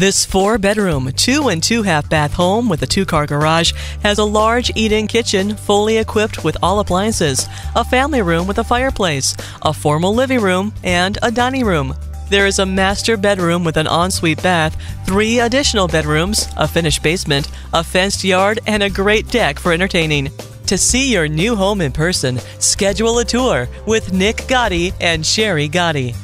This 4-bedroom, 2 and 2.5-bath home with a 2-car garage has a large eat-in kitchen fully equipped with all appliances, a family room with a fireplace, a formal living room, and a dining room. There is a master bedroom with an ensuite bath, 3 additional bedrooms, a finished basement, a fenced yard, and a great deck for entertaining. To see your new home in person, schedule a tour with Nick Gatti and Sherry Gotti.